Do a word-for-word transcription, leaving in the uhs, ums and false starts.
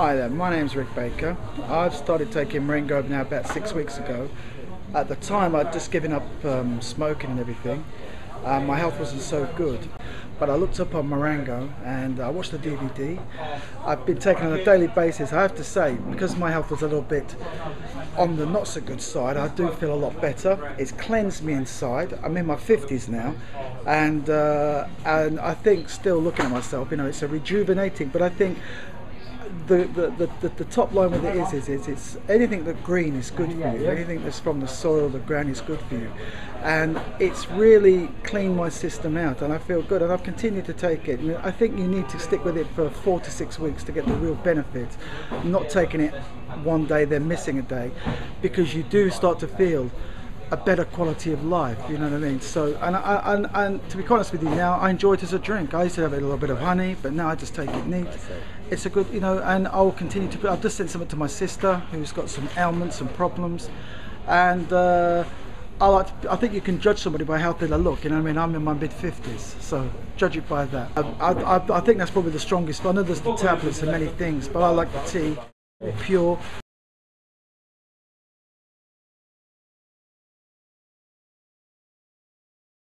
Hi there, my name's Rick Baker. I've started taking marine gobe now about six weeks ago. At the time I'd just given up um, smoking and everything. Um, my health wasn't so good, but I looked up on Marengo and I watched the D V D. I've been taking it on a daily basis. I have to say, because my health was a little bit on the not so good side, I do feel a lot better. It's cleansed me inside. I'm in my fifties now, and uh, and I think, still looking at myself, you know, it's a rejuvenating. But I think the the, the, the top line with it is, is is it's anything that green is good for you. Anything that's from the soil, the ground, is good for you. And it's really cleaned my system out, and I feel good, and I've continued to take it. And I think you need to stick with it for four to six weeks to get the real benefits. Not taking it one day, then missing a day, because you do start to feel a better quality of life, you know what I mean? So, and, I, and, and to be honest with you now, I enjoy it as a drink. I used to have a little bit of honey, but now I just take it neat. It's a good, you know, and I'll continue to, I've just sent something to my sister who's got some ailments and problems, and uh, I, like to, I think you can judge somebody by how they look, you know what I mean? I'm in my mid fifties, so judge it by that. I, I, I think that's probably the strongest. I know there's the tablets and many things, but I like the tea, pure.